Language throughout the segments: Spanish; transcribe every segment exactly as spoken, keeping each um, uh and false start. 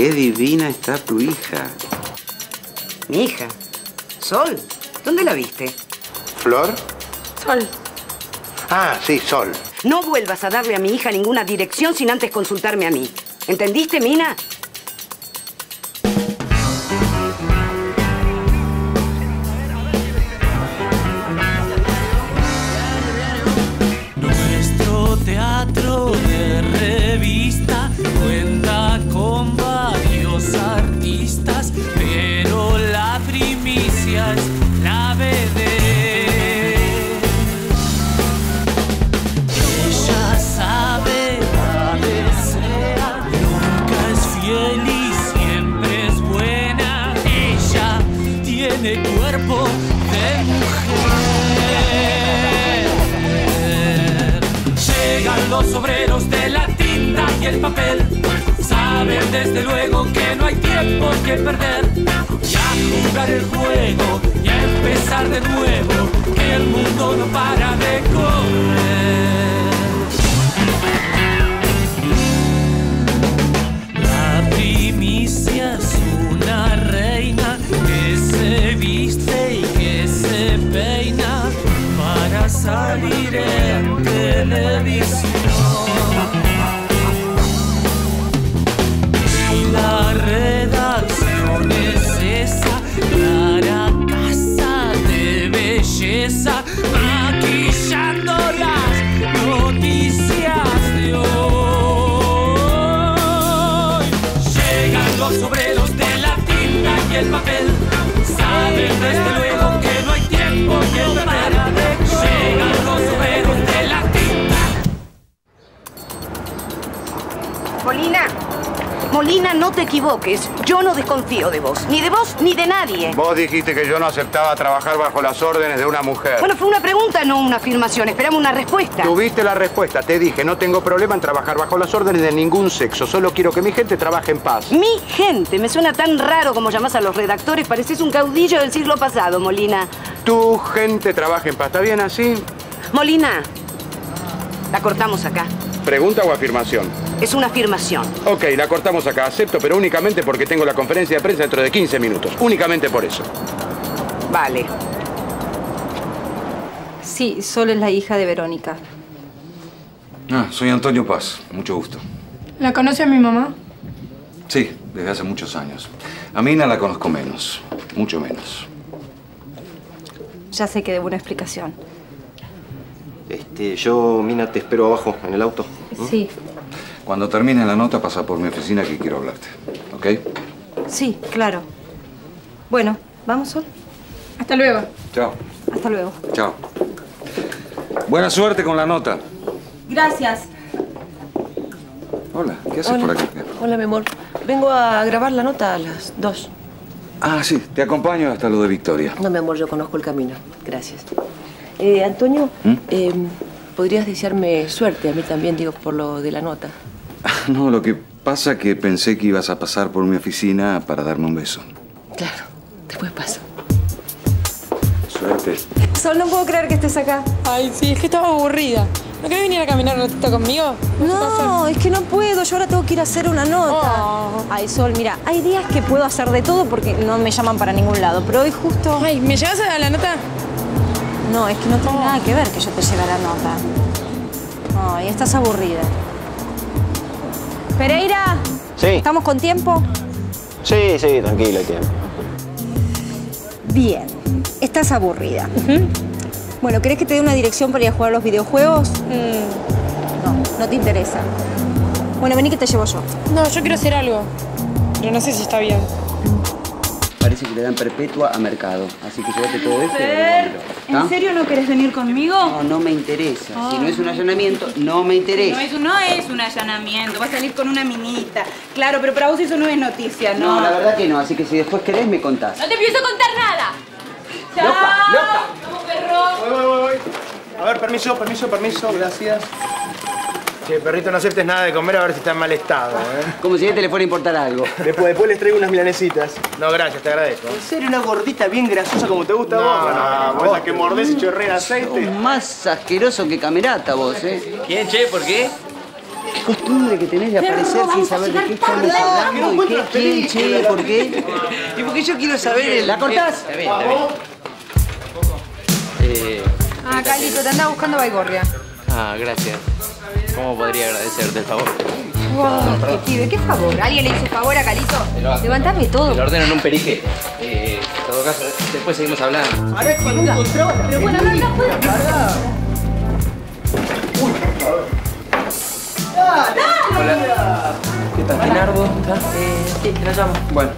Qué divina está tu hija. ¿Mi hija? ¿Sol? ¿Dónde la viste? ¿Flor? Sol. Ah, sí, Sol. No vuelvas a darle a mi hija ninguna dirección sin antes consultarme a mí. ¿Entendiste, Mina? Nuestro teatro de revista cuenta con varios artistas, pero la primicia es la vedette. Los obreros de la tinta y el papel saben desde luego que no hay tiempo que perder, y a jugar el juego y a empezar de nuevo, que el mundo no para de correr. La primicia es una reina que se viste y que se peina para salir en televisión. Y la redacción es esa, clara casa de belleza, maquillando las noticias de hoy. Llegan los obreros de la tinta y el papel, saben desde luego que no hay tiempo que perder. Llegan los obreros de la tinta. Molina, Molina, no te equivoques. Yo no desconfío de vos. Ni de vos, ni de nadie. Vos dijiste que yo no aceptaba trabajar bajo las órdenes de una mujer. Bueno, fue una pregunta, no una afirmación. Esperamos una respuesta. Tuviste la respuesta. Te dije, no tengo problema en trabajar bajo las órdenes de ningún sexo. Solo quiero que mi gente trabaje en paz. Mi gente. Me suena tan raro como llamás a los redactores. Pareces un caudillo del siglo pasado, Molina. Tu gente trabaja en paz. ¿Está bien así? Molina, la cortamos acá. ¿Pregunta o afirmación? Es una afirmación. Ok, la cortamos acá. Acepto, pero únicamente porque tengo la conferencia de prensa dentro de quince minutos. Únicamente por eso. Vale. Sí, Sol es la hija de Verónica. Ah, soy Antonio Paz. Mucho gusto. ¿La conoce a mi mamá? Sí, desde hace muchos años. A Mina la conozco menos. Mucho menos. Ya sé que debo una explicación. Este, yo, Mina, te espero abajo, en el auto. ¿Mm? Sí. Cuando termine la nota, pasa por mi oficina que quiero hablarte. ¿Ok? Sí, claro. Bueno, ¿vamos, Sol? Hasta luego. Chao. Hasta luego. Chao. Buena suerte con la nota. Gracias. Hola, ¿qué haces Hola. por aquí? Hola, mi amor. Vengo a grabar la nota a las dos. Ah, sí. Te acompaño hasta lo de Victoria. No, mi amor, yo conozco el camino. Gracias. Eh, Antonio, ¿Mm? eh, ¿podrías desearme suerte a mí también, digo, por lo de la nota? No, lo que pasa es que pensé que ibas a pasar por mi oficina para darme un beso. Claro, después paso. Suerte. Sol, no puedo creer que estés acá. Ay, sí, es que estaba aburrida. ¿No querés venir a caminar un ratito conmigo? No, es que no puedo. Yo ahora tengo que ir a hacer una nota. Oh. Ay, Sol, mira, hay días que puedo hacer de todo porque no me llaman para ningún lado. Pero hoy justo... Ay, ¿me llevas a la nota? No, es que no tiene nada que ver que yo te lleve la nota. Ay, estás aburrida. Pereira. Sí. ¿Estamos con tiempo? Sí, sí, tranquilo, hay tiempo. Bien. Estás aburrida. Uh-huh. Bueno, ¿querés que te dé una dirección para ir a jugar a los videojuegos? Mm. No, no te interesa. Bueno, vení que te llevo yo. No, yo quiero hacer algo. Pero no sé si está bien. Parece que le dan perpetua a mercado. Así que llévate todo esto. ¿En ¿Ah? serio no querés venir conmigo? No, no me interesa. Oh. Si no es un allanamiento, no me interesa. No es, no es un allanamiento. Vas a salir con una minita. Claro, pero para vos eso no es noticia, ¿no? No, la verdad que no. Así que si después querés, me contás. ¡No te pienso contar nada! ¡Chao! ¡Loca! ¡Vamos, perro! Voy, voy, voy, voy. A ver, permiso, permiso, permiso. Gracias. Che, perrito, no aceptes nada de comer a ver si está en mal estado, ¿eh? Como si a este le fuera a importar algo. Después, después les traigo unas milanesitas. No, gracias, te agradezco. ¿En serio una gordita bien grasosa como te gusta no, vos? No, no, no. Vos que mordés y chorrea aceite. Más asqueroso que Camerata vos, ¿eh? ¿Quién, che? ¿Por qué? Qué costumbre que tenés de aparecer sin saber de qué estamos hablando y qué, quién, che, por qué. Y porque yo quiero saber el... ¿La cortás? Está bien, está bien. Eh, ah, Carlito, te andaba buscando Baigorria. Ah, gracias. ¿Cómo podría agradecerte el favor? Wow, qué pibe, qué favor. ¿Alguien le hizo favor a Carlito? Levantame todo. Lo ordeno en un perique. Eh, en todo caso, después seguimos hablando. Ahora es con un control. Pero bueno, no, no puedo. Uy, a ver. ¡Dale! Hola. ¿Qué tal, Dinardo? Eh, sí, te la llamo. Bueno.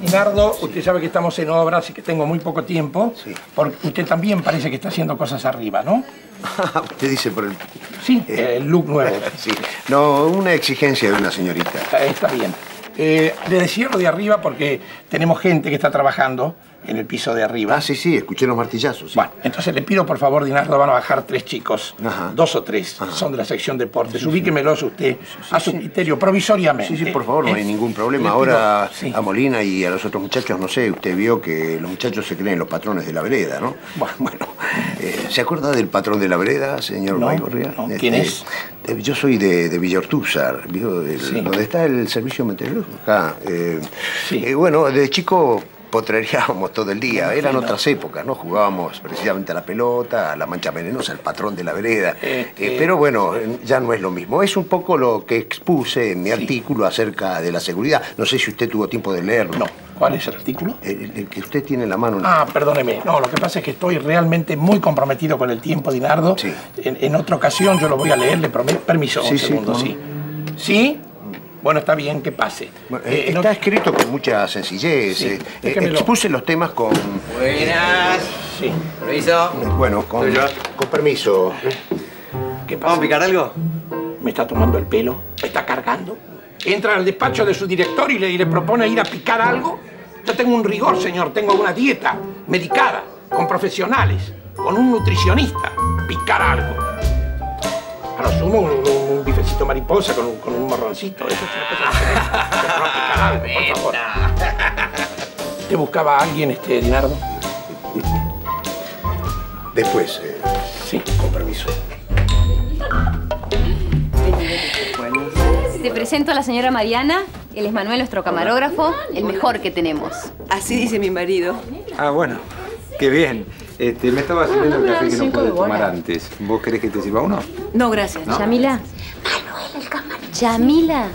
Leonardo, usted sabe que estamos en obras y que tengo muy poco tiempo. Sí. Porque usted también parece que está haciendo cosas arriba, ¿no? Ah, usted dice por el... Sí, eh, el look nuevo. Sí. No, una exigencia de una señorita. Está bien. Eh, le decía lo de arriba porque tenemos gente que está trabajando en el piso de arriba. Ah, sí, sí, escuché los martillazos. Sí. Bueno, entonces le pido por favor, Dinardo, van a bajar tres chicos. Ajá. Dos o tres. Ajá. Son de la sección deportes. Sí, ubíquemelos usted sí, sí, a su sí, criterio, sí, provisoriamente. Sí, sí, por favor, no es... hay ningún problema. Ahora sí. A Molina y a los otros muchachos, no sé, usted vio que los muchachos se creen los patrones de la vereda, ¿no? Bueno, eh, ¿se acuerda del patrón de la vereda, señor no, Baigorria? No. ¿Quién es? Eh, yo soy de, de Villortúzar, ¿vio? El, sí. Donde está el servicio meteorológico acá. Eh, sí. eh, bueno, de chico... Potreríamos todo el día, eran otras épocas, ¿no? Jugábamos precisamente a la pelota, a la mancha venenosa, al patrón de la vereda. Eh, eh, pero bueno, ya no es lo mismo. Es un poco lo que expuse en mi sí. artículo acerca de la seguridad. No sé si usted tuvo tiempo de leerlo. No. ¿Cuál es el artículo? El, el que usted tiene en la mano. Ah, perdóneme. No, lo que pasa es que estoy realmente muy comprometido con el tiempo, Dinardo. Sí. En, en otra ocasión yo lo voy a leer, le prometo. Permiso, sí, un segundo, sí. ¿Sí? ¿Sí? Bueno, está bien, que pase. Bueno, eh, está no... escrito con mucha sencillez. Sí, eh, expuse los temas con... Buenas. Sí. ¿Permiso? Bueno, con, con permiso. ¿Qué pasa? ¿Vamos a picar algo? ¿Me está tomando el pelo? ¿Me está cargando? ¿Entra al despacho de su director y le, y le propone ir a picar algo? Yo tengo un rigor, señor. Tengo una dieta medicada, con profesionales, con un nutricionista. Picar algo. A lo sumo, un, un, un bifecito mariposa con un, con un morroncito. Eso es una cosa que se por favor. ¿Te buscaba a alguien, este, Dinardo? Después. Eh, sí. Con permiso. Te presento a la señora Mariana. Él es Manuel, nuestro camarógrafo, el mejor que tenemos. Así dice mi marido. Ah, bueno. Qué bien. Este, me estaba sirviendo el café que no pude tomar antes. ¿Vos querés que te sirva uno? No, gracias. ¿No? Yamila. Manuel, el camarón. Yamila.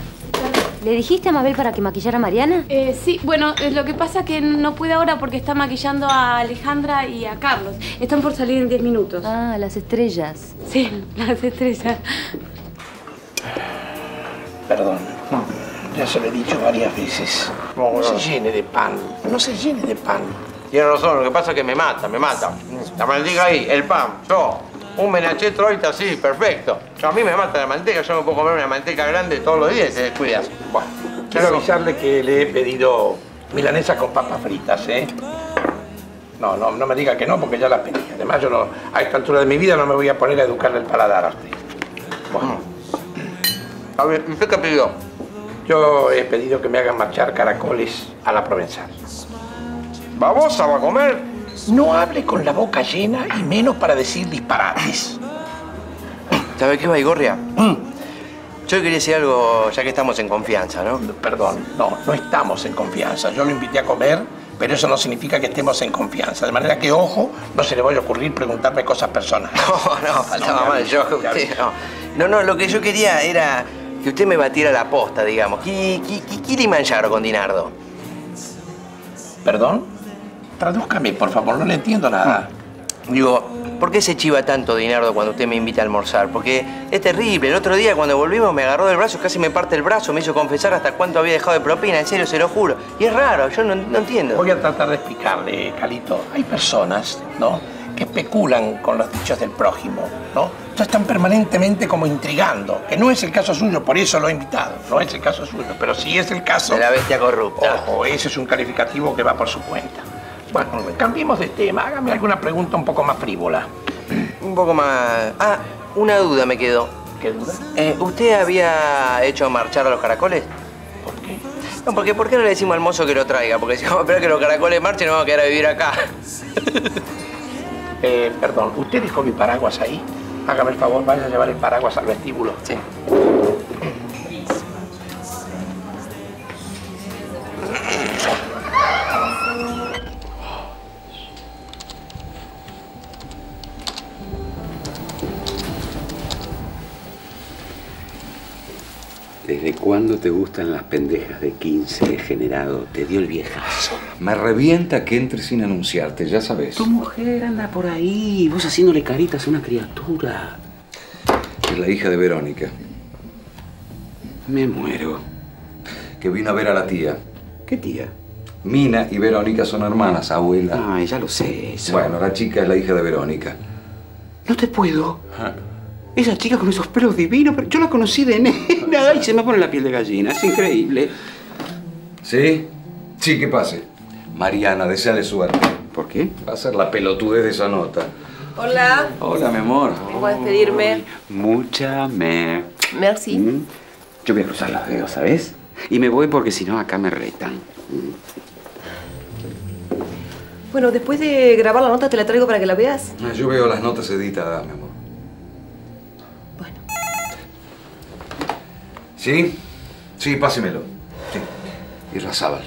¿Le dijiste a Mabel para que maquillara a Mariana? Eh, sí, bueno, lo que pasa es que no pude ahora porque está maquillando a Alejandra y a Carlos. Están por salir en diez minutos. Ah, las estrellas. Sí, las estrellas. Perdón. No. Ya se lo he dicho varias veces. No, no se llene de pan. No se llene de pan. Tiene razón, lo que pasa es que me mata, me mata. La manteca ahí, el pan, yo, un menachetro ahorita así, perfecto. Yo, a mí me mata la manteca, yo me puedo comer una manteca grande todos los días y te descuidas. Bueno, quiero avisarle que le he pedido milanesas con papas fritas, ¿eh? No, no, no me diga que no porque ya las pedí. Además, yo no, a esta altura de mi vida no me voy a poner a educarle el paladar a usted. Bueno. A ver, ¿usted qué pidió? Yo he pedido que me hagan marchar caracoles a la provenzal. ¿Babosa va a comer? No hable con la boca llena y menos para decir disparates. ¿Sabes qué, Baigorria? Mm. Yo quería decir algo ya que estamos en confianza, ¿no? Perdón, no, no estamos en confianza. Yo lo invité a comer, pero eso no significa que estemos en confianza. De manera que, ojo, no se le vaya a ocurrir preguntarme cosas personales. No, no, faltaba no, mal yo. Usted, no. no, no, lo que yo quería era que usted me batiera la posta, digamos. ¿Qué, qué, qué, qué le mancharon con Dinardo? ¿Perdón? Tradúzcame, por favor, no le entiendo nada. Digo, ¿por qué se chiva tanto Dinardo cuando usted me invita a almorzar? Porque es terrible. El otro día, cuando volvimos, me agarró del brazo, casi me parte el brazo, me hizo confesar hasta cuánto había dejado de propina. En serio, se lo juro. Y es raro, yo no, no entiendo. Voy a tratar de explicarle, Carlito. Hay personas, ¿no?, que especulan con los dichos del prójimo, ¿no? Entonces están permanentemente como intrigando, que no es el caso suyo, por eso lo he invitado, no es el caso suyo, pero sí es el caso... De la bestia corrupta. Ojo, ese es un calificativo que va por su cuenta. Bueno, cambiemos de tema, hágame alguna pregunta un poco más frívola. Un poco más... Ah, una duda me quedó. ¿Qué duda? Eh, ¿Usted había hecho marchar a los caracoles? ¿Por qué? No, porque ¿por qué no le decimos al mozo que lo traiga? Porque si vamos a esperar que los caracoles marchen, nos vamos a quedar a vivir acá. eh, perdón, ¿usted dejó mi paraguas ahí? Hágame el favor, vaya a llevar el paraguas al vestíbulo. Sí. ¿Desde cuándo te gustan las pendejas de quince, degenerado? Te dio el viejazo. Me revienta que entres sin anunciarte, ya sabes. Tu mujer anda por ahí, vos haciéndole caritas a una criatura. Es la hija de Verónica. Me muero. Que vino a ver a la tía. ¿Qué tía? Mina y Verónica son hermanas, abuela. Ay, ya lo sé eso. Bueno, la chica es la hija de Verónica. No te puedo. ¿Ah? Esa chica con esos pelos divinos, pero yo la conocí de nena y se me pone la piel de gallina, es increíble. ¿Sí? Sí, que pase. Mariana, deseale suerte. ¿Por qué? Va a ser la pelotudez de esa nota. Hola. Hola, mi amor. Vengo a despedirme. Mucha me. Merci. ¿Mm? Yo voy a cruzar los dedos, ¿sabes? Y me voy porque si no acá me retan. ¿Mm? Bueno, después de grabar la nota te la traigo para que la veas. Yo veo las notas editadas, mi amor. ¿Sí? Sí, pásemelo. Sí. Y Razábal,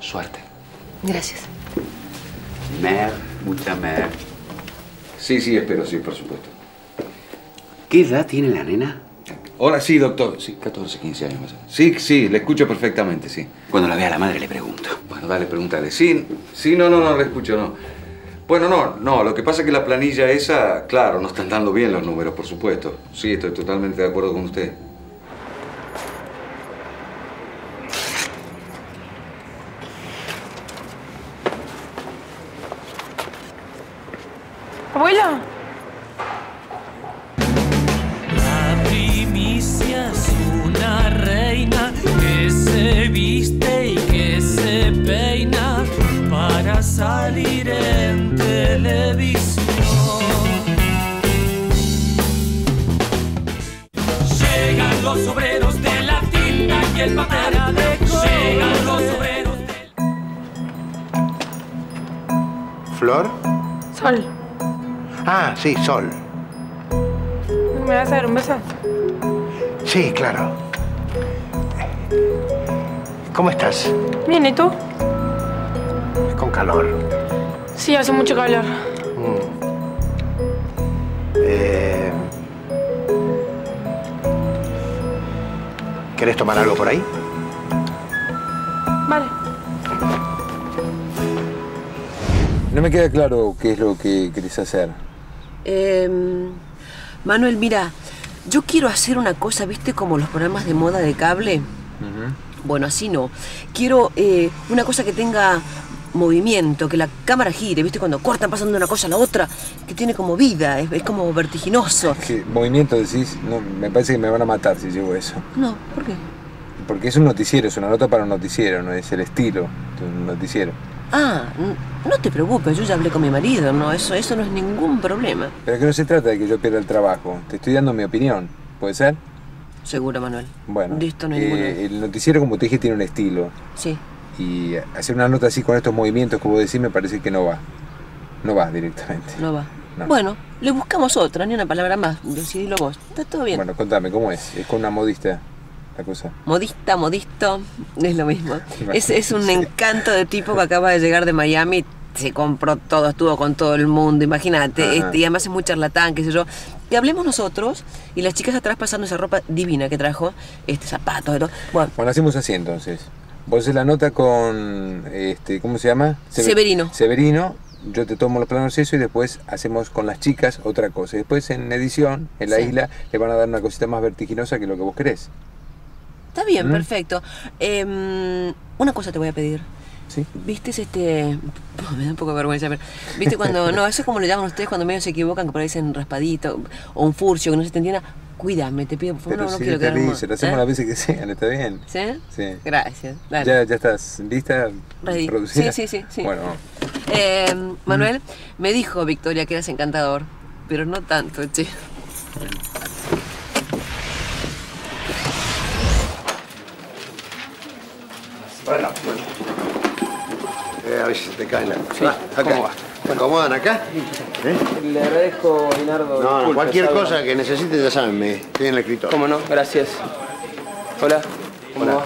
suerte. Gracias. Mer, mucha mer. Sí, sí, espero, sí, por supuesto. ¿Qué edad tiene la nena? Ahora sí, doctor. Sí, catorce, quince años más. Sí, sí, le escucho perfectamente, sí. Cuando la vea a la madre le pregunto. Bueno, dale, pregúntale. Sí, sí, no, no, no, le escucho, no. Bueno, no, no, lo que pasa es que la planilla esa, claro, no están dando bien los números, por supuesto. Sí, estoy totalmente de acuerdo con usted. Abuela. La primicia es una reina que se viste y que se peina para salir en televisión. Llegan los obreros de la tinta y el papel. Llegan los obreros de... ¿Flor? Sol. Ah, sí, Sol. ¿Me vas a dar un beso? Sí, claro. ¿Cómo estás? Bien, ¿y tú? Con calor. Sí, hace mucho calor. Mm. Eh... ¿Querés tomar algo por ahí? Vale. No me queda claro qué es lo que querés hacer. Eh, Manuel, mira, yo quiero hacer una cosa, ¿viste? Como los programas de moda de cable. Uh-huh. Bueno, así no. Quiero eh, una cosa que tenga movimiento, que la cámara gire, ¿viste? Cuando cortan pasando una cosa a la otra, que tiene como vida, es, es como vertiginoso. ¿Qué movimiento decís? No, me parece que me van a matar si llevo eso. No, ¿por qué? Porque es un noticiero, es una nota para un noticiero, no es el estilo de un noticiero. Ah, no te preocupes, yo ya hablé con mi marido, no, eso, eso no es ningún problema. Pero que no se trata de que yo pierda el trabajo, te estoy dando mi opinión, ¿puede ser? Seguro, Manuel. Bueno, listo, no hay eh, ninguna. El noticiero, como te dije, tiene un estilo. Sí. Y hacer una nota así con estos movimientos que vos decís me parece que no va. No va directamente. No va. No. Bueno, le buscamos otra, ni una palabra más, decidilo vos, está todo bien. Bueno, contame, ¿cómo es? ¿Es con una modista? Cosa. Modista, modisto, es lo mismo. Es, es un encanto de tipo que acaba de llegar de Miami, se compró todo, estuvo con todo el mundo, imagínate. Este, y además es muy charlatán, qué sé yo. Y hablemos nosotros y las chicas atrás pasando esa ropa divina que trajo, este, zapatos y todo. Bueno, bueno, hacemos así entonces. Vos haces la nota con, este, ¿cómo se llama? Sever Severino. Severino. Yo te tomo los planos eso y después hacemos con las chicas otra cosa. Y después en edición, en la sí. isla, le van a dar una cosita más vertiginosa que lo que vos querés. Está bien, ¿Mm? Perfecto. Eh, una cosa te voy a pedir. ¿Sí? ¿Viste este...? Oh, me da un poco de vergüenza, pero... ¿Viste cuando...? No, eso es como lo llaman ustedes cuando medio se equivocan, que por ahí dicen raspadito o un furcio, que no se te entienda. Cuídame, te pido, por favor, no, si no quiero quedarme... Pero lo hacemos ¿Eh? Las veces que sean, ¿está bien? ¿Sí? Sí. Gracias, dale. ¿Ya, ya estás lista? Ready. Sí, sí, sí, sí. Bueno. Eh, Manuel, ¿Mm? Me dijo Victoria que eras encantador, pero no tanto, che. Bueno, bueno. Eh, a ver si se te caen las cosas. Sí, acá. ¿Cómo va? ¿Te acomodan acá? ¿Eh? Le agradezco, Dinardo. No, no, cualquier ¿sabes? cosa que necesiten, ya saben, me estoy en el escritorio. ¿Cómo no? Gracias. Hola. ¿Cómo Hola. va?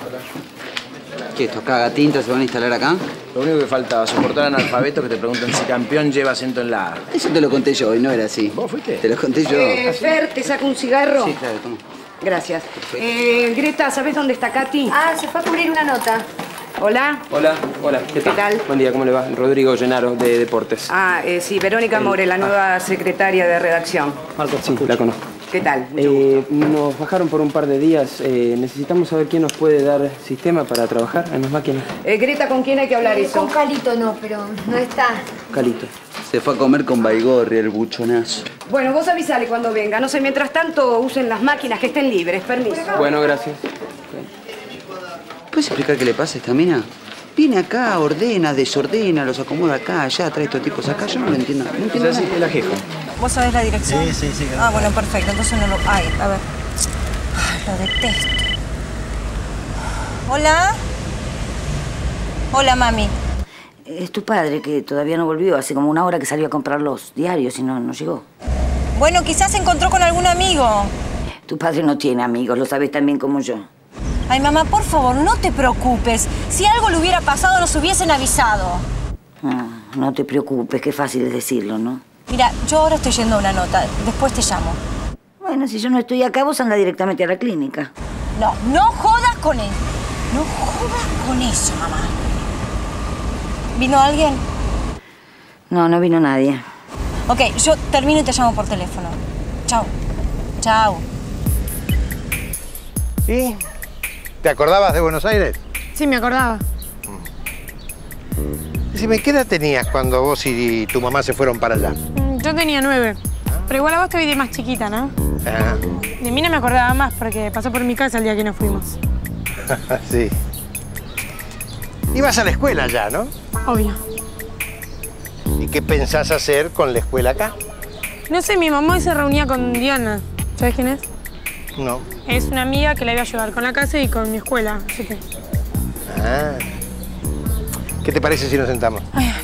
¿Qué estos cagatintas se van a instalar acá? Lo único que faltaba, soportar analfabetos que te preguntan si campeón lleva acento en la A. Eso te lo conté yo y no era así. ¿Vos fuiste? Te lo conté yo. Eh, Fer, ¿te saco un cigarro? Sí, claro, toma. Gracias. Eh, Greta, ¿sabés dónde está Katy? Ah, se fue a cubrir una nota. Hola. Hola, hola. ¿Qué tal? ¿Qué tal? Buen día, ¿cómo le va? Rodrigo Genaro, de Deportes. Ah, eh, sí, Verónica El... More, la nueva ah. secretaria de redacción. Marcos, sí, la conozco. ¿Qué tal? Eh, nos bajaron por un par de días. Eh, necesitamos saber quién nos puede dar sistema para trabajar en las máquinas. Eh, Greta, ¿con quién hay que hablar eh, eso? Con Carlito no, pero no está. Carlito. Se fue a comer con Baigorria, el buchonazo. Bueno, vos avisale cuando venga. No sé, mientras tanto usen las máquinas que estén libres. Permiso. Bueno, gracias. ¿Puedes explicar qué le pasa a esta mina? Viene acá, ordena, desordena, los acomoda acá, allá, trae estos tipos acá. Yo no lo entiendo. No entiendo nada. La jefa. ¿Vos sabés la dirección? Sí, sí, sí. Claro. Ah, bueno, perfecto. Entonces no lo... Ay, a ver. Ay, lo detesto. ¿Hola? Hola, mami. Es tu padre, que todavía no volvió. Hace como una hora que salió a comprar los diarios y no, no llegó. Bueno, quizás se encontró con algún amigo. Tu padre no tiene amigos, lo sabes también como yo. Ay, mamá, por favor, no te preocupes. Si algo le hubiera pasado, nos hubiesen avisado. Ah, no te preocupes, qué fácil es decirlo, ¿no? Mira, yo ahora estoy yendo a una nota. Después te llamo. Bueno, si yo no estoy acá, vos andá directamente a la clínica. No, no jodas con él. No jodas con eso, mamá. ¿Vino alguien? No, no vino nadie. Ok, yo termino y te llamo por teléfono. Chao. Chao. ¿Y? ¿Te acordabas de Buenos Aires? Sí, me acordaba. Decime, ¿qué edad tenías cuando vos y tu mamá se fueron para allá? Yo tenía nueve. Pero igual a vos te vi de más chiquita, ¿no? Ah. De mí no me acordaba más porque pasó por mi casa el día que nos fuimos. Sí. Ibas a la escuela ya, ¿no? Obvio. ¿Y qué pensás hacer con la escuela acá? No sé, mi mamá hoy se reunía con Diana. ¿Sabés quién es? No. Es una amiga que la iba a ayudar con la casa y con mi escuela. Así que... Ah. ¿Qué te parece si nos sentamos? Ay.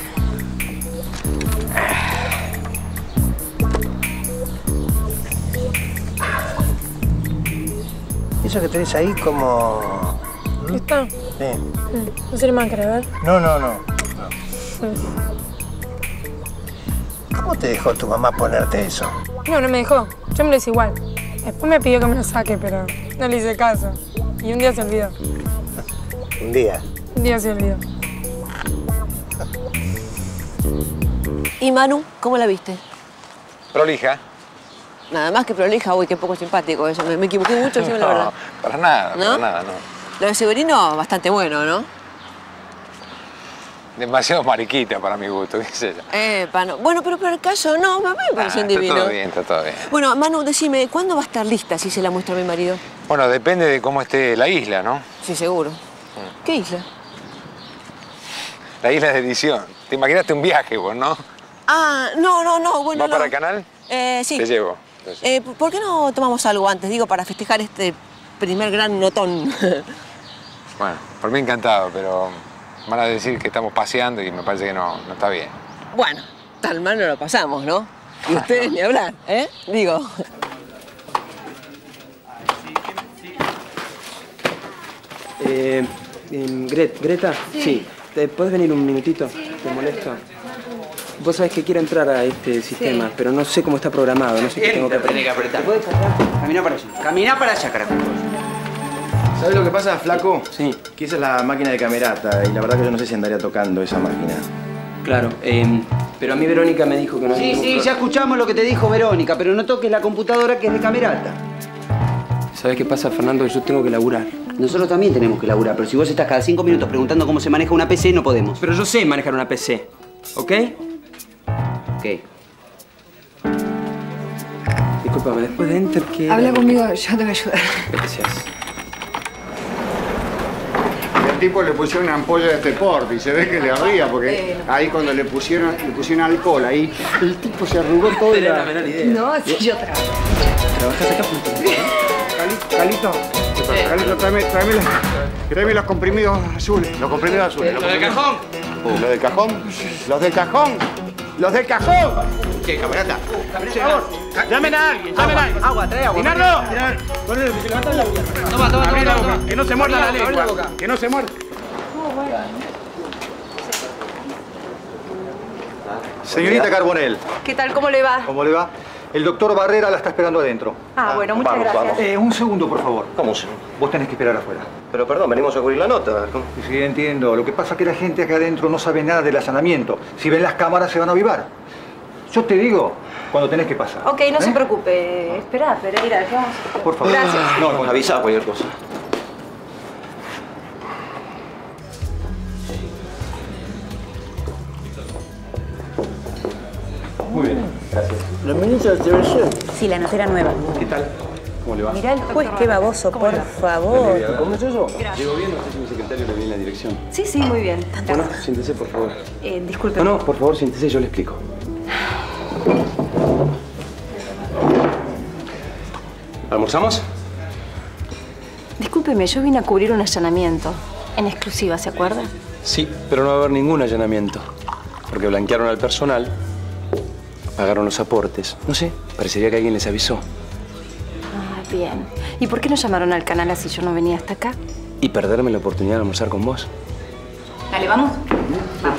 Eso que tenés ahí como... ¿Está? Sí. ¿No se le van a creer? No, no, no. no. Sí. ¿Cómo te dejó tu mamá ponerte eso? No, no me dejó. Yo me lo hice igual. Después me pidió que me lo saque, pero no le hice caso. Y un día se olvidó. ¿Un día? Un día se olvidó. ¿Y Manu, cómo la viste? Prolija. Nada más que prolija, uy, qué poco simpático eso. Me, me equivoqué mucho, sí, no, la verdad. No, para nada, ¿no? Para nada, no. Lo de Severino, bastante bueno, ¿no? Demasiado mariquita para mi gusto, qué sé yo. Eh, pano. Bueno, pero por el caso no, mamá me pareció ah, está divino. Está todo bien, está todo bien. Bueno, Manu, decime, ¿cuándo va a estar lista si se la muestra a mi marido? Bueno, depende de cómo esté la isla, ¿no? Sí, seguro. Mm. ¿Qué isla? La isla de edición. Te imaginaste un viaje vos, ¿no? Ah, no, no, no. Bueno, ¿Va no. para el canal? Eh, sí. Te llevo. Entonces... Eh, ¿Por qué no tomamos algo antes, digo, para festejar este primer gran notón? Bueno, por mí encantado, pero van a decir que estamos paseando y me parece que no, no está bien. Bueno, tal mal no lo pasamos, ¿no? Y ustedes ni hablar, ¿eh? Digo. Eh, eh, Gret, ¿Greta? Sí. sí. ¿Te podés venir un minutito? Sí. ¿Te molesto? Vos sabés que quiero entrar a este sistema, sí. pero no sé cómo está programado, no sé qué tengo que apretar. que apretar. ¿Te podés apretar? Caminá para allá. Caminá para allá, carajo. ¿Sabes lo que pasa, flaco? Sí. Que esa es la máquina de Camerata y la verdad que yo no sé si andaría tocando esa máquina. Claro, eh, pero a mí Verónica me dijo que no... Sí, sí, ya escuchamos lo que te dijo Verónica, pero no toques la computadora que es de Camerata. ¿Sabes qué pasa, Fernando? Yo tengo que laburar. Nosotros también tenemos que laburar, pero si vos estás cada cinco minutos preguntando cómo se maneja una P C, no podemos. Pero yo sé manejar una P C, ¿ok? Ok. Disculpame, después de Enter, ¿qué...? Habla conmigo, yo te voy a ayudar. Gracias. Tipo le pusieron una ampolla de este porte y se ve que le ardía porque ahí cuando le pusieron le pusieron alcohol ahí el tipo se arrugó todo y la... No, si yo trabajo. ¿Trabajás acá? Calito, Calito. Carlito, Carlito, tráeme, tráeme, los, tráeme los comprimidos azules. Los comprimidos azules. ¿Los, ¿Los del cajón? Oh. ¿Los del cajón? ¿Los del cajón? ¡Los del cajón! Che, camarata. Por favor, llamen a alguien, llamen a alguien. Agua, trae agua. ¡Dinardo! Corre, que se levantan la boca. Toma, toma, toma, toma. Que no se muerda la lengua. Que no se muerda. Señorita Carbonell. ¿Qué tal? ¿Cómo le va? ¿Cómo le va? El doctor Barrera la está esperando adentro. Ah, ah bueno, muchas vamos, gracias. Vamos. Eh, un segundo, por favor. ¿Cómo se? Vos tenés que esperar afuera. Pero perdón, venimos a cubrir la nota. ¿Cómo? Sí, entiendo. Lo que pasa es que la gente acá adentro no sabe nada del allanamiento. Si ven las cámaras se van a avivar. Yo te digo cuando tenés que pasar. Ok, no ¿Eh? se preocupe. Esperá, Pereira, vamos. Por favor. Gracias. Ah, no, no, avisá cualquier cosa. Muy bien, gracias. ¿La ministra de Severino? Sí, la notera nueva. ¿Qué tal? ¿Cómo le va? Mirá el juez, qué baboso, por favor. ¿Cómo es eso? Gracias. ¿Llego bien? No sé si mi secretario le viene la dirección. Sí, sí, muy bien. Bueno, siéntese, por favor. Eh, disculpe. No, no, por favor, siéntese, yo le explico. ¿Almorzamos? Discúlpeme, yo vine a cubrir un allanamiento. En exclusiva, ¿se acuerda? Sí, pero no va a haber ningún allanamiento. Porque blanquearon al personal. Pagaron los aportes. No sé, parecería que alguien les avisó. Ah, bien. ¿Y por qué no llamaron al canal así yo no venía hasta acá? Y perderme la oportunidad de almorzar con vos. Dale, ¿vamos? Vamos.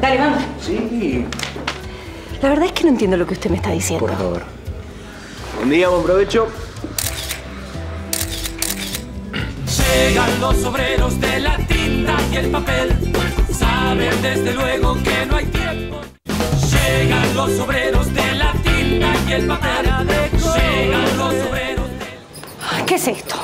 Dale, vamos. Sí. La verdad es que no entiendo lo que usted me está diciendo. Por favor. Buen día, buen provecho. Llegan los obreros de la tinta y el papel. Saben desde luego que no hay tiempo. Llegan los obreros de la tinta y el papel. Llegan los obreros de la... ¿Qué es esto?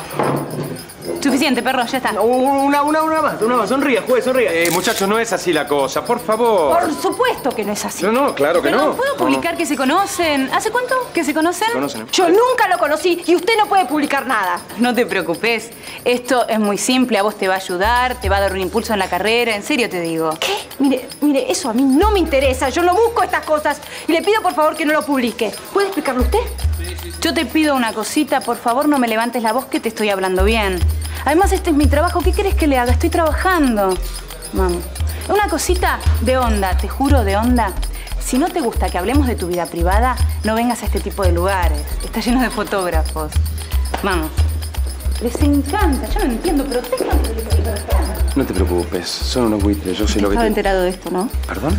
Suficiente, perro, ya está. Una, una, una más, una más. Sonríe, juez, sonríe. Eh, muchachos, no es así la cosa, por favor. Por supuesto que no es así. No, no, claro que Pero no. ¿Puedo publicar no, no. que se conocen? ¿Hace cuánto que se conocen? Se conocen. Yo nunca lo conocí y usted no puede publicar nada. No te preocupes. Esto es muy simple. A vos te va a ayudar, te va a dar un impulso en la carrera. En serio te digo. ¿Qué? Mire, mire, eso a mí no me interesa. Yo no busco estas cosas y le pido por favor que no lo publique. ¿Puede explicarlo usted? Yo te pido una cosita, por favor no me levantes la voz que te estoy hablando bien. Además este es mi trabajo, ¿qué querés que le haga? Estoy trabajando. Vamos. Una cosita de onda, te juro de onda. Si no te gusta que hablemos de tu vida privada, no vengas a este tipo de lugares. Está lleno de fotógrafos. Vamos. Les encanta, yo no entiendo, protejan. No te preocupes, son unos buitres, yo sé lo que te... Estaba enterado de esto, ¿no? ¿Perdón?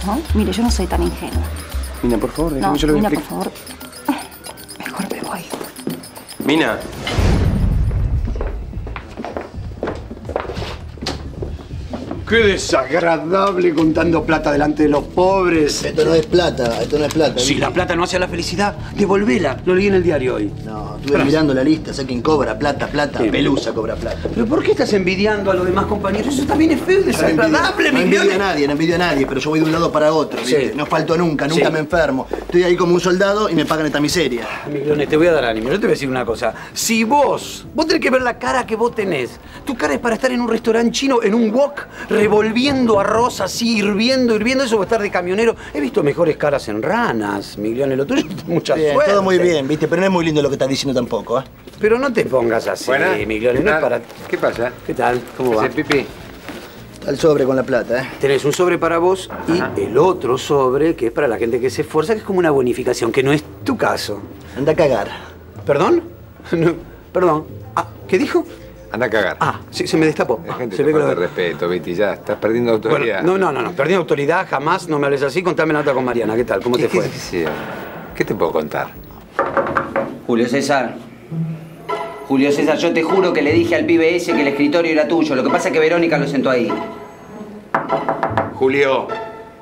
¿Perdón? Mire, yo no soy tan ingenua. Mina, por favor, déjame, no, yo lo voy a explicar. Mina, por favor. Mejor me voy. Mina. Qué desagradable contando plata delante de los pobres. Esto no es plata, esto no es plata. Si la plata no hace a la felicidad, devolvela. Lo leí en el diario hoy. No, estuve Pero... mirando la lista, sé quién cobra plata, plata. Sí. Pelusa cobra plata. Pero ¿por qué estás envidiando a los demás compañeros? Eso también es feo y desagradable, mi No envidio a nadie, no envidio a nadie, pero yo voy de un lado para otro. Sí. No falto nunca, nunca sí. me enfermo. Estoy ahí como un soldado y me pagan esta miseria. Miglione, te voy a dar ánimo. Yo te voy a decir una cosa. Si vos, vos tenés que ver la cara que vos tenés. Tu cara es para estar en un restaurante chino, en un wok, revolviendo arroz así, hirviendo, hirviendo. Eso va a estar de camionero. He visto mejores caras en ranas, Miglione. Lo tuyo es mucha bien, suerte. Todo muy bien, ¿viste? Pero no es muy lindo lo que estás diciendo tampoco, ¿eh? Pero no te pongas así, Buena. Miglione. No es para... ¿Qué pasa? ¿Qué tal? ¿Cómo va? Pipi. Al sobre con la plata, ¿eh? Tenés un sobre para vos Ajá. y el otro sobre, que es para la gente que se esfuerza, que es como una bonificación, que no es tu caso. Anda a cagar. ¿Perdón? No, perdón. Ah, ¿qué dijo? Anda a cagar. Ah, sí, se me destapó. La gente se te falta respeto, Viti, ya estás perdiendo autoridad. Bueno, no, no, no, no, perdiendo autoridad jamás, no me hables así. Contame la nota con Mariana, ¿qué tal? ¿Cómo te fue? Sí, ¿qué te puedo contar? Julio César, Julio César, yo te juro que le dije al pibe ese que el escritorio era tuyo. Lo que pasa es que Verónica lo sentó ahí. Julio,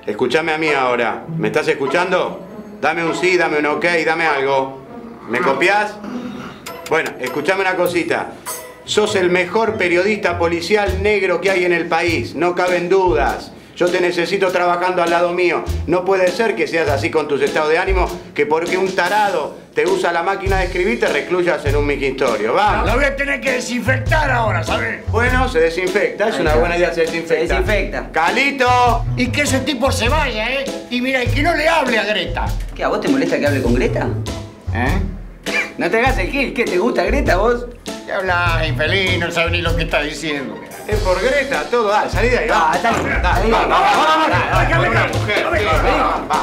escúchame a mí ahora. ¿Me estás escuchando? Dame un sí, dame un ok, dame algo. ¿Me copias? Bueno, escúchame una cosita. Sos el mejor periodista policial negro que hay en el país, no caben dudas. Yo te necesito trabajando al lado mío. No puede ser que seas así con tus estados de ánimo, que porque un tarado te usa la máquina de escribir te recluyas en un microhistorio. ¡Vamos! La voy a tener que desinfectar ahora, ¿sabes? Bueno, se desinfecta, es una buena idea, se desinfecta. Se desinfecta. ¡Carlito! Y que ese tipo se vaya, ¿eh? Y mira, y que no le hable a Greta. ¿Qué, a vos te molesta que hable con Greta? ¿Eh? No te hagas el gil. ¿Qué te gusta, Greta, vos? ¿Qué hablas, infeliz? No sabes ni lo que estás diciendo. Es por Greta, todo. Ah, salí de ahí. Va, salí. Va, va, va. Va,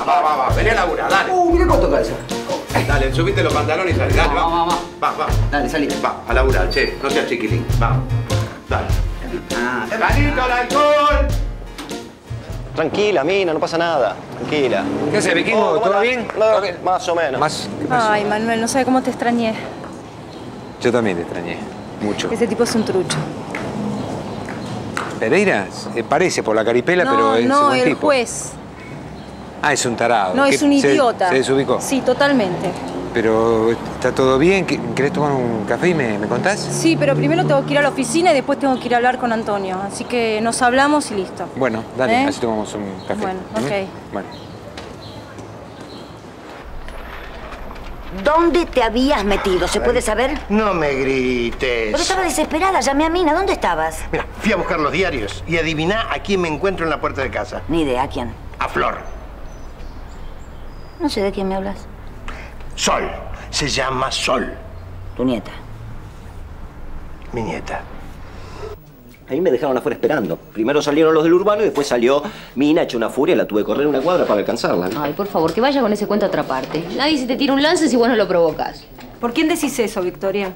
va, va, va. Vení a laburar, dale. Uh, mirá cómo toca eso. Dale, subiste los pantalones y salí. Dale, va. Va, va, va. Va, dale, salí. Va, a laburar, che. No seas chiquilín. Va. Dale. Carlito, al alcohol. Tranquila, Mina, no pasa nada. Tranquila. ¿Qué haces, Vikingo? Oh, ¿Todo bien? No, okay. Más o menos. Más. Ay, Manuel, no sabe cómo te extrañé. Yo también te extrañé. Mucho. Ese tipo es un trucho. ¿Pereira? Eh, parece por la caripela, no, pero es no, un tipo. No, el juez. Ah, es un tarado. No, es un idiota. ¿Se, ¿Se desubicó? Sí, totalmente. Pero está todo bien. ¿Querés tomar un café y me, me contás? Sí, pero primero tengo que ir a la oficina y después tengo que ir a hablar con Antonio. Así que nos hablamos y listo. Bueno, dale, ¿Eh? así tomamos un café. Bueno, ok. ¿Mm? Bueno. ¿Dónde te habías metido? ¿Se puede saber? No me grites. Pero estaba desesperada, llamé a Mina. ¿Dónde estabas? Mira, fui a buscar los diarios y adiviná a quién me encuentro en la puerta de casa. Ni idea, ¿a quién? A Flor. No sé de quién me hablas. Sol. Se llama Sol. Tu nieta. Mi nieta. A mí me dejaron afuera esperando. Primero salieron los del urbano y después salió Mina, hecha una furia, la tuve que correr una cuadra para alcanzarla. Ay, por favor, que vaya con ese cuento a otra parte. Nadie se te tira un lance si vos no lo provocas. ¿Por quién decís eso, Victoria?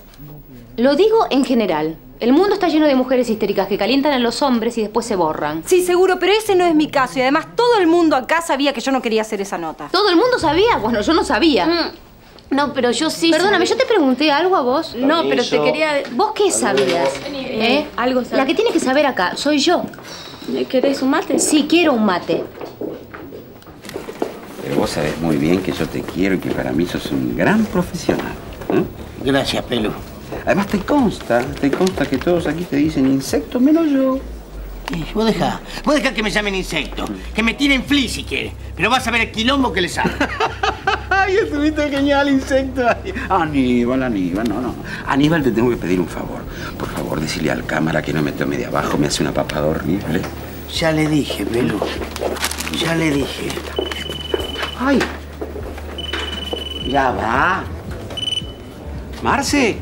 Lo digo en general. El mundo está lleno de mujeres histéricas que calientan a los hombres y después se borran. Sí, seguro, pero ese no es mi caso. Y además todo el mundo acá sabía que yo no quería hacer esa nota. ¿Todo el mundo sabía? Bueno, yo no sabía. Mm. No, pero yo sí... Perdóname, sabía. Yo te pregunté algo a vos. Permiso. No, pero te quería... ¿Vos qué sabías? ¿Eh? Algo sabía. La que tienes que saber acá soy yo. ¿Querés un mate? Sí, quiero un mate. Pero vos sabés muy bien que yo te quiero y que para mí sos un gran profesional. ¿Eh? Gracias, Pelu. Además te consta, te consta que todos aquí te dicen insecto menos yo. Sí, vos dejá, vos dejá que me llamen insecto. Que me tiren fli si quiere. Pero vas a ver el quilombo que les hago. ¡Ay, estuviste genial, insecto! Aníbal, Aníbal, no, no. Aníbal, te tengo que pedir un favor. Por favor, decile al cámara que no me tome de abajo, me hace una papada horrible. Ya le dije, Pelu. Ya le dije. ¡Ay! Ya va. ¿Marce?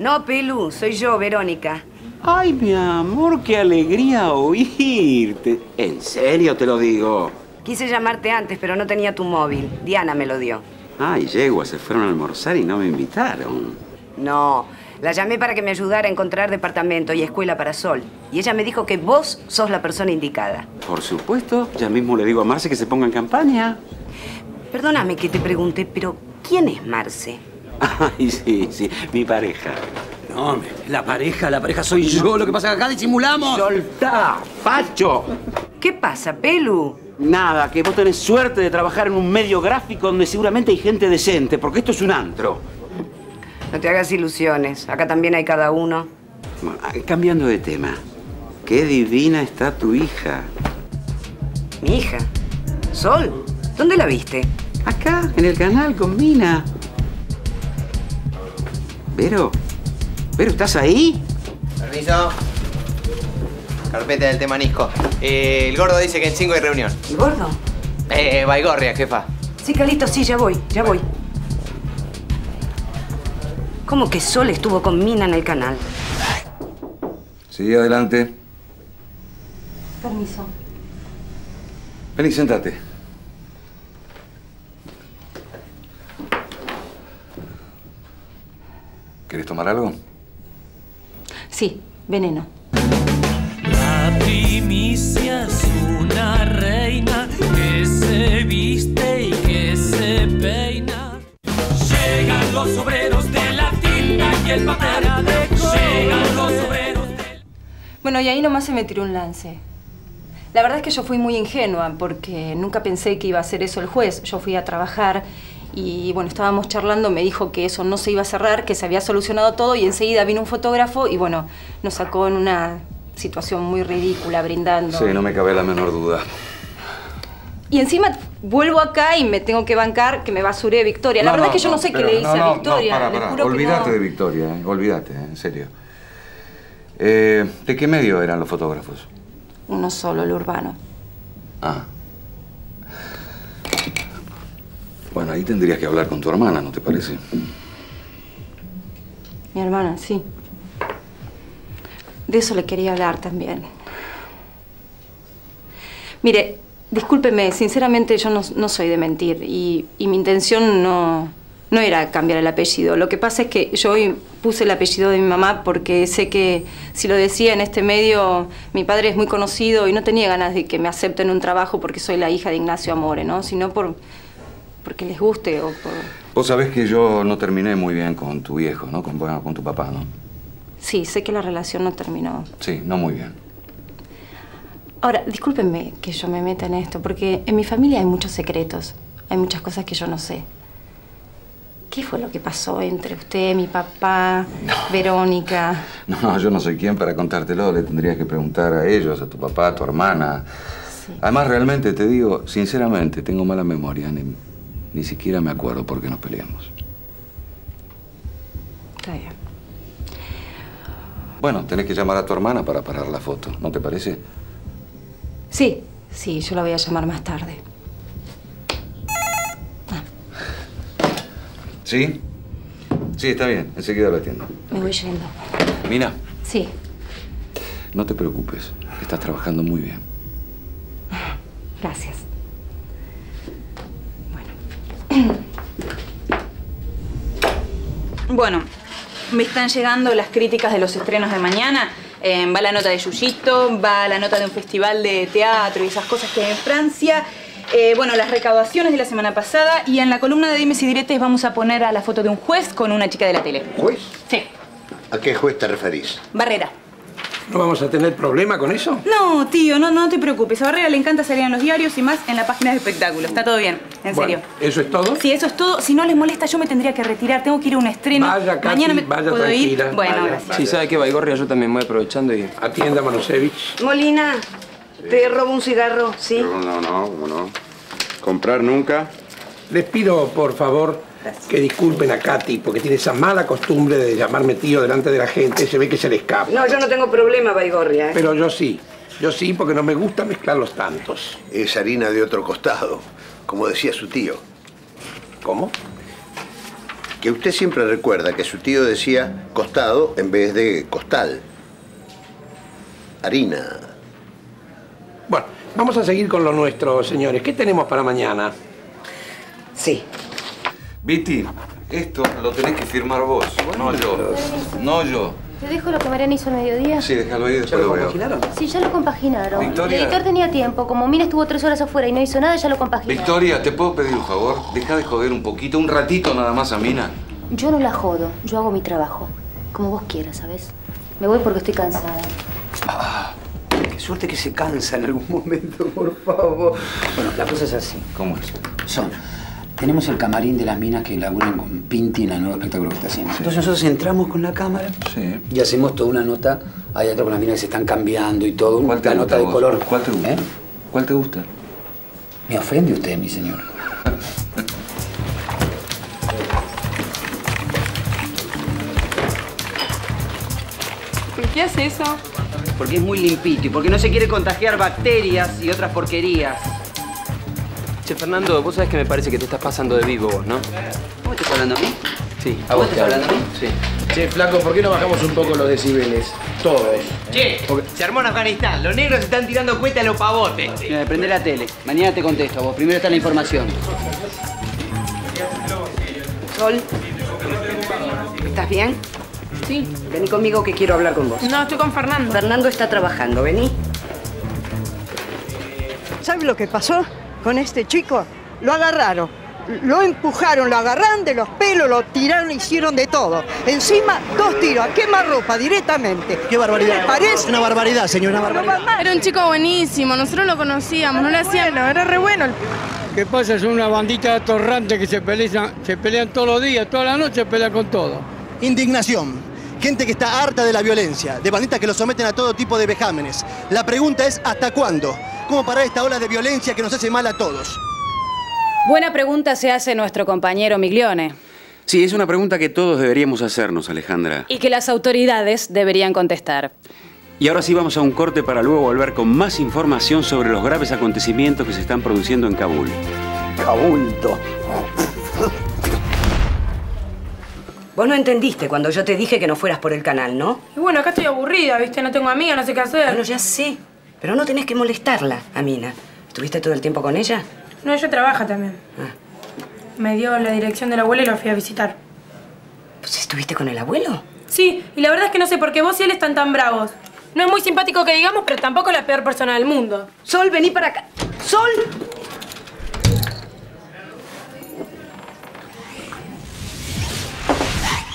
No, Pelu, soy yo, Verónica. ¡Ay, mi amor, qué alegría oírte! En serio te lo digo. Quise llamarte antes, pero no tenía tu móvil. Diana me lo dio. Ay, yeguas, se fueron a almorzar y no me invitaron. No, la llamé para que me ayudara a encontrar departamento y escuela para Sol. Y ella me dijo que vos sos la persona indicada. Por supuesto, ya mismo le digo a Marce que se ponga en campaña. Perdóname que te pregunte, pero ¿quién es Marce? Ay, sí, sí, mi pareja. No, la pareja, la pareja soy yo. Lo que pasa es que acá disimulamos. ¡Soltá, facho! ¿Qué pasa, Pelu? Nada, que vos tenés suerte de trabajar en un medio gráfico donde seguramente hay gente decente, porque esto es un antro. No te hagas ilusiones. Acá también hay cada uno. Bueno, cambiando de tema. Qué divina está tu hija. ¿Mi hija? ¿Sol? ¿Dónde la viste? Acá, en el canal, con Mina. ¿Vero? ¿Vero, estás ahí? Permiso. Carpeta del temanisco. Eh, el gordo dice que en cinco hay reunión. ¿El gordo? Eh, Baigorria, jefa. Sí, Carlito, sí, ya voy, ya voy. ¿Cómo que Sol estuvo con Mina en el canal? Sí, adelante. Permiso. Vení, sentate. ¿Querés tomar algo? Sí, veneno. La primicia es una reina que se viste y que se peina. Llegan los obreros de la tinta y el papel. Llegan los obreros del... Bueno, y ahí nomás se me tiró un lance. La verdad es que yo fui muy ingenua porque nunca pensé que iba a hacer eso el juez. Yo fui a trabajar y, bueno, estábamos charlando. Me dijo que eso no se iba a cerrar, que se había solucionado todo y enseguida vino un fotógrafo y, bueno, nos sacó en una... situación muy ridícula, brindando. Sí, no me cabe la menor duda. Y encima vuelvo acá y me tengo que bancar que me basuré Victoria. No, la verdad no, es que yo no, no sé qué le hice no, no, a Victoria. No, para, para. Olvídate no. de Victoria, eh. olvídate, eh. en serio. Eh, ¿De qué medio eran los fotógrafos? Uno solo, el urbano. Ah. Bueno, ahí tendrías que hablar con tu hermana, ¿no te parece? Mi hermana, sí. De eso le quería hablar también. Mire, discúlpeme, sinceramente yo no, no soy de mentir y, y mi intención no, no era cambiar el apellido. Lo que pasa es que yo hoy puse el apellido de mi mamá porque sé que si lo decía en este medio, mi padre es muy conocido y no tenía ganas de que me acepten un trabajo porque soy la hija de Ignacio Amore, ¿no? Sino por, porque les guste o por... Vos sabés que yo no terminé muy bien con tu viejo, ¿no? Con, bueno, con tu papá, ¿no? Sí, sé que la relación no terminó. Sí, no muy bien. Ahora, discúlpenme que yo me meta en esto, porque en mi familia hay muchos secretos. Hay muchas cosas que yo no sé. ¿Qué fue lo que pasó entre usted, mi papá, no. Verónica? No, no, yo no soy quien para contártelo. Le tendrías que preguntar a ellos, a tu papá, a tu hermana. Sí. Además, realmente, te digo, sinceramente, tengo mala memoria. Ni, ni siquiera me acuerdo por qué nos peleamos. Está bien. Bueno, tenés que llamar a tu hermana para parar la foto, ¿no te parece? Sí, sí, yo la voy a llamar más tarde. Ah. ¿Sí? Sí, está bien, enseguida la atiendo. Me voy yendo. Mina. Sí. No te preocupes, estás trabajando muy bien. Gracias. Bueno. Bueno. Me están llegando las críticas de los estrenos de mañana. Eh, va la nota de Yuyito, va la nota de un festival de teatro y esas cosas que hay en Francia. Eh, bueno, las recaudaciones de la semana pasada. Y en la columna de Dimes y Diretes vamos a poner a la foto de un juez con una chica de la tele. ¿Juez? Sí. ¿A qué juez te referís? Barrera. ¿No vamos a tener problema con eso? No, tío, no, no te preocupes. A Barrera le encanta salir en los diarios y más en la página de espectáculos. Está todo bien, en bueno, serio. ¿Eso es todo? Sí, eso es todo. Si no les molesta, yo me tendría que retirar. Tengo que ir a un estreno. Vaya, Katy, mañana me vaya, puedo tranquila. Ir. Bueno, vaya, gracias. Vaya. Si sabe que Baigorria, yo también voy aprovechando y... Atienda, Manosevich. Molina, sí. Te robo un cigarro, ¿sí? No, no, no, no, no. Comprar nunca. Les pido, por favor... Gracias. Que disculpen a Katy, porque tiene esa mala costumbre de llamarme tío delante de la gente. Se ve que se le escapa. No, yo no tengo problema, Baigorria, ¿eh? Pero yo sí. Yo sí, porque no me gusta mezclar los tantos. Es harina de otro costado, como decía su tío. ¿Cómo? Que usted siempre recuerda que su tío decía costado en vez de costal. Harina. Bueno, vamos a seguir con lo nuestro, señores. ¿Qué tenemos para mañana? Sí. Viti, esto lo tenés que firmar vos, no yo. No yo. ¿Te dejo lo que Mariana hizo al mediodía? Sí, déjalo ahí, después lo veo. ¿Ya lo compaginaron? Sí, ya lo compaginaron. Victoria... El editor tenía tiempo. Como Mina estuvo tres horas afuera y no hizo nada, ya lo compaginaron. Victoria, ¿te puedo pedir un favor? Deja de joder un poquito, un ratito nada más a Mina. Yo no la jodo. Yo hago mi trabajo. Como vos quieras, ¿sabes? Me voy porque estoy cansada. Ah, qué suerte que se cansa en algún momento, por favor. Bueno, la cosa es así. ¿Cómo es? Son... Tenemos el camarín de las minas que laburan con Pinti en el nuevo espectáculo que está haciendo. Entonces nosotros entramos con la cámara sí. Y hacemos toda una nota. Hay otra con las minas que se están cambiando y todo. ¿Cuál te una gusta nota vos? De color. ¿Cuál te gusta? ¿Eh? ¿Cuál te gusta? Me ofende usted, mi señor. ¿Por qué hace eso? Porque es muy limpito y porque no se quiere contagiar bacterias y otras porquerías. Che, Fernando, vos sabés que me parece que te estás pasando de vivo vos, ¿no? ¿Vos estás hablando a mí? Sí. ¿A vos, vos estás hablando a mí? Sí. Che, flaco, ¿por qué no bajamos un poco los decibeles? Todos. Che, porque... se armó en Afganistán. Los negros están tirando cueta a los pavotes. Mira, prende la tele. Mañana te contesto a vos. Primero está la información. Sol, ¿estás bien? Sí. Vení conmigo que quiero hablar con vos. No, estoy con Fernando. Fernando está trabajando. Vení. ¿Sabes lo que pasó? Con este chico, lo agarraron, lo empujaron, lo agarraron de los pelos, lo tiraron, le hicieron de todo. Encima, dos tiros, a quemarropa directamente. ¡Qué barbaridad! ¿Qué parece? Una barbaridad, señora. Una barbaridad. Era un chico buenísimo, nosotros lo conocíamos, no lo hacían, era re bueno. ¿Qué pasa? Son una bandita de atorrantes que se pelean, se pelean todos los días, toda la noche se pelean con todo. Indignación. Gente que está harta de la violencia, de banditas que los someten a todo tipo de vejámenes. La pregunta es, ¿hasta cuándo? ¿Cómo parar esta ola de violencia que nos hace mal a todos? Buena pregunta se hace nuestro compañero Miglione. Sí, es una pregunta que todos deberíamos hacernos, Alejandra. Y que las autoridades deberían contestar. Y ahora sí vamos a un corte para luego volver con más información sobre los graves acontecimientos que se están produciendo en Kabul. Kabulto. Vos no entendiste cuando yo te dije que no fueras por el canal, ¿no? Y bueno, acá estoy aburrida, ¿viste? No tengo amiga, no sé qué hacer. Bueno, ya sé. Pero no tenés que molestarla a Mina. ¿Estuviste todo el tiempo con ella? No, ella trabaja también. Ah. Me dio la dirección del abuelo y lo fui a visitar. ¿Pues estuviste con el abuelo? Sí, y la verdad es que no sé por qué vos y él están tan bravos. No es muy simpático que digamos, pero tampoco es la peor persona del mundo. Sol, vení para acá. ¡Sol!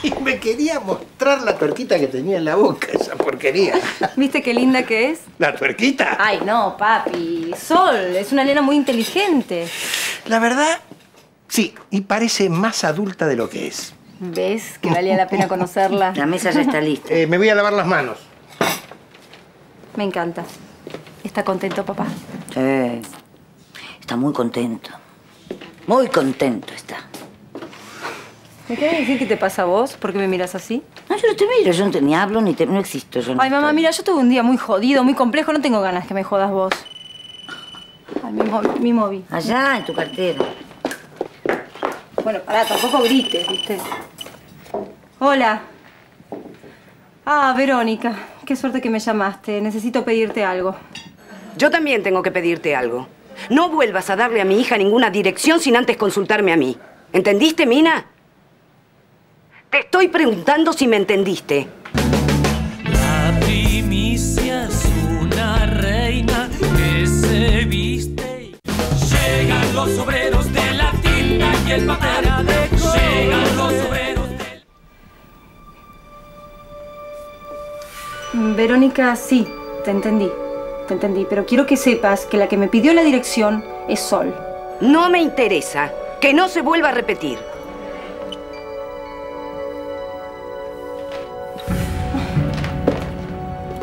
Y me quería mostrar la tuerquita que tenía en la boca, esa porquería. ¿Viste qué linda que es? ¿La tuerquita? Ay, no, papi. Sol, es una nena muy inteligente. La verdad, sí. Y parece más adulta de lo que es. ¿Ves? Que valía la pena conocerla. La mesa ya está lista. Eh, me voy a lavar las manos. Me encanta. ¿Está contento, papá? Sí. Está muy contento. Muy contento está. ¿Me querés decir qué te pasa a vos? ¿Por qué me miras así? No, yo no te miro. Yo no te, ni hablo, ni te, no existo. Yo no Ay, mamá, estoy. Mira, yo tuve un día muy jodido, muy complejo. No tengo ganas que me jodas vos. Ay, mi, mi móvil. Allá, en tu cartera. Bueno, pará, tampoco grites, ¿viste? Hola. Ah, Verónica. Qué suerte que me llamaste. Necesito pedirte algo. Yo también tengo que pedirte algo. No vuelvas a darle a mi hija ninguna dirección sin antes consultarme a mí. ¿Entendiste, Mina? Te estoy preguntando si me entendiste. La primicia es una reina que se viste. Llegan los obreros de la tinta y el papel. Llegan los obreros del... Verónica, sí, te entendí. Te entendí, pero quiero que sepas que la que me pidió la dirección es Sol. No me interesa. Que no se vuelva a repetir.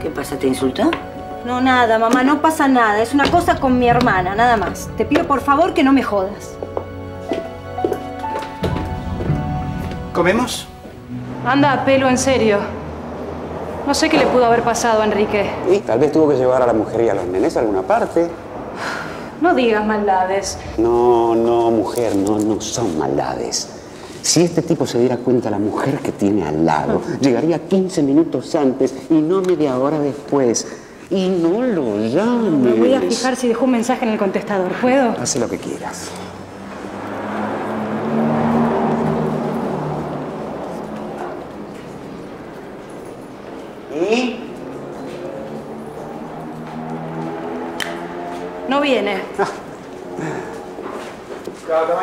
¿Qué pasa? ¿Te insultó? No, nada, mamá, no pasa nada. Es una cosa con mi hermana, nada más. Te pido por favor que no me jodas. ¿Comemos? Anda, Pelu, en serio. No sé qué le pudo haber pasado a Enrique. Y tal vez tuvo que llevar a la mujer y a los nenes a alguna parte. No digas maldades. No, no, mujer, no, no son maldades. Si este tipo se diera cuenta, la mujer que tiene al lado llegaría quince minutos antes y no media hora después. Y no lo llames. Me voy a fijar si dejó un mensaje en el contestador. ¿Puedo? Haz lo que quieras. ¿Y? No viene. Ah.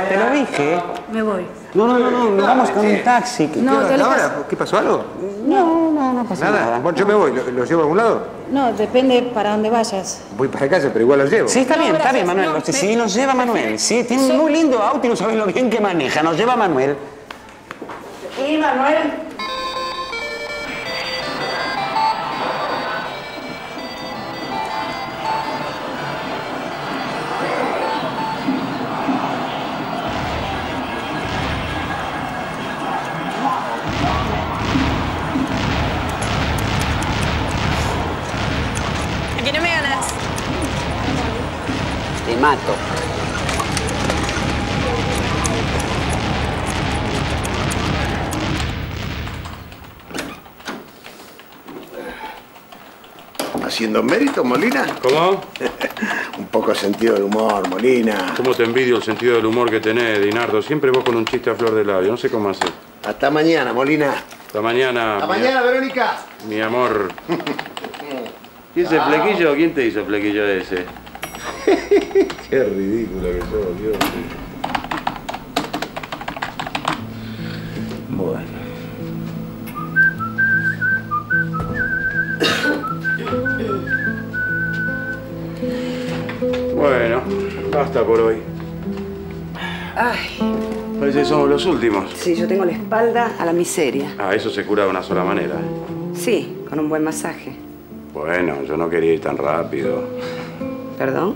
Te lo dije. Me voy. No, no, no, no, nos vamos con un taxi. ¿Qué, no, ¿qué, ahora? ¿Qué pasó algo? No, no, no pasó nada. nada. Bueno, yo me voy. ¿Lo, ¿Lo llevo a algún lado? No, depende para dónde vayas. Voy para casa, pero igual lo llevo. Sí, está no, bien, gracias. Está bien, Manuel. No, sí, sí, nos lleva Manuel. Sí, tiene un muy lindo auto y no sabés lo bien que maneja. Nos lleva Manuel. ¿Y Manuel? Mato. ¿Haciendo mérito, Molina? ¿Cómo? Un poco sentido del humor, Molina. ¿Cómo te envidio el sentido del humor que tenés, Dinardo? Siempre vos con un chiste a flor de labio. No sé cómo hacer. Hasta mañana, Molina. Hasta mañana. Hasta mañana, Verónica. Mi amor. ¿Y ese flequillo? ¿Quién te hizo el flequillo ese? Qué ridícula que sos, Dios. Bueno. Bueno, basta por hoy. Ay. Parece que somos los últimos. Sí, yo tengo la espalda a la miseria. Ah, eso se cura de una sola manera. Sí, con un buen masaje. Bueno, yo no quería ir tan rápido. ¿Perdón?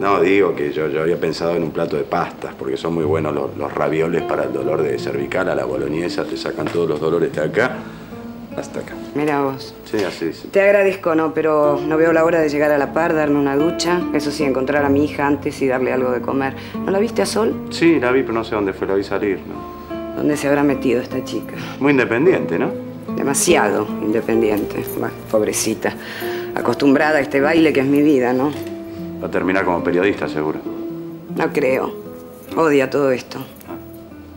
No, digo que yo, yo había pensado en un plato de pastas, porque son muy buenos los, los ravioles para el dolor de cervical, a la boloñesa, te sacan todos los dolores de acá hasta acá. Mira vos. Sí, así es. Sí. Te agradezco, no, pero no veo la hora de llegar a la par, darme una ducha, eso sí, encontrar a mi hija antes y darle algo de comer. ¿No la viste a Sol? Sí, la vi, pero no sé dónde fue, la vi salir, ¿no? ¿Dónde se habrá metido esta chica? Muy independiente, ¿no? Demasiado independiente. Bah, pobrecita. Acostumbrada a este baile que es mi vida, ¿no? Va a terminar como periodista, seguro. No creo. Odia todo esto.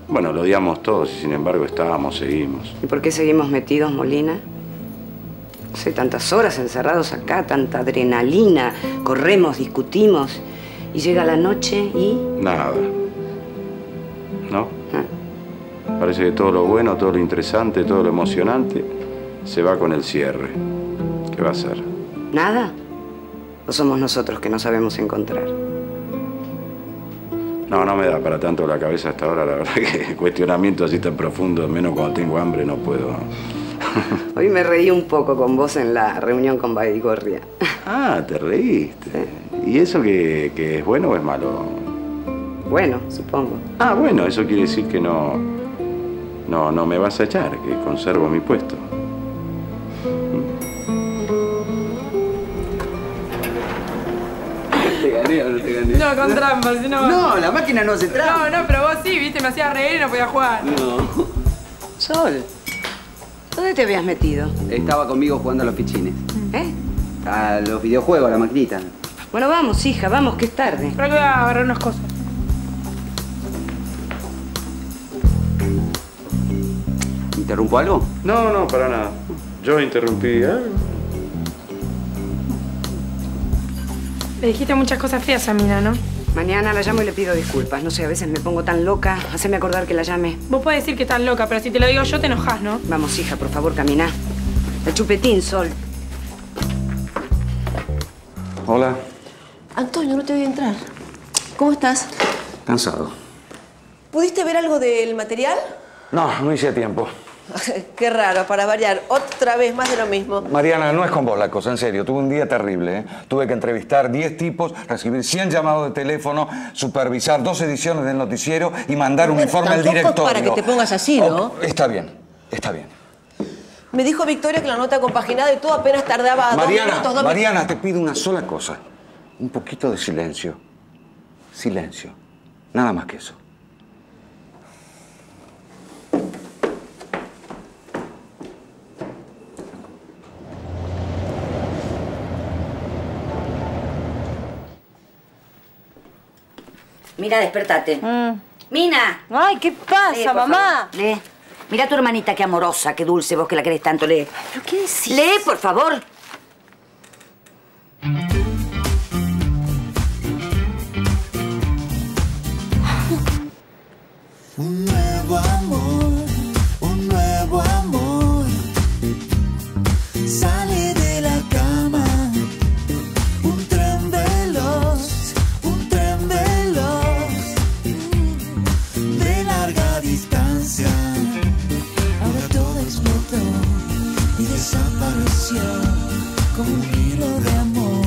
Bueno, lo odiamos todos y sin embargo estábamos, seguimos. ¿Y por qué seguimos metidos, Molina? Hace tantas horas encerrados acá, tanta adrenalina. Corremos, discutimos y llega la noche y... Nada. ¿No? ¿Ah? Parece que todo lo bueno, todo lo interesante, todo lo emocionante se va con el cierre. ¿Qué va a ser? ¿Nada? ¿O somos nosotros que no sabemos encontrar? No, no me da para tanto la cabeza hasta ahora, la verdad que cuestionamiento así tan profundo, menos cuando tengo hambre, no puedo. Hoy me reí un poco con vos en la reunión con Baigorria. Ah, te reíste. Sí. ¿Y eso que, que es bueno o es malo? Bueno, supongo. Ah, bueno, eso quiere decir que no, no, no me vas a echar, que conservo mi puesto. No, con trampas, si no... No, la máquina no hace trampas. No, no, pero vos sí, viste, me hacías reír y no podía jugar. No. Sol, ¿dónde te habías metido? Estaba conmigo jugando a los pichines. ¿Eh? A los videojuegos, a la maquinita. Bueno, vamos, hija, vamos, que es tarde. Pero que voy a agarrar unas cosas. ¿Interrumpo algo? No, no, para nada. Yo interrumpí algo. ¿Eh? Le dijiste muchas cosas feas a Mina, ¿no? Mañana la llamo y le pido disculpas. No sé, a veces me pongo tan loca. Haceme acordar que la llame. Vos podés decir que estás loca, pero si te lo digo yo te enojás, ¿no? Vamos, hija, por favor, caminá. El chupetín, Sol. Hola. Antonio, no te voy a entrar. ¿Cómo estás? Cansado. ¿Pudiste ver algo del material? No, no hice tiempo. Qué raro, para variar. Otra vez más de lo mismo. Mariana, no es con vos la cosa, en serio. Tuve un día terrible, ¿eh? Tuve que entrevistar diez tipos, recibir cien llamados de teléfono, supervisar dos ediciones del noticiero y mandar un informe al directorio. Para que te pongas así, ¿no? Está bien, está bien. Me dijo Victoria que la nota compaginada y tú apenas tardaba dos minutos, dos... Mariana, te pido una sola cosa. Un poquito de silencio. Silencio. Nada más que eso. Mira, despertate. Mm. ¡Mina! ¡Ay, qué pasa, eh, mamá! Favor. Lee. Mira a tu hermanita, qué amorosa, qué dulce, vos que la querés tanto. Lee. ¿Pero qué decís? Lee, por favor. Un nuevo amor, un nuevo amor. Sale de la cama. Desapareció como un hilo de amor.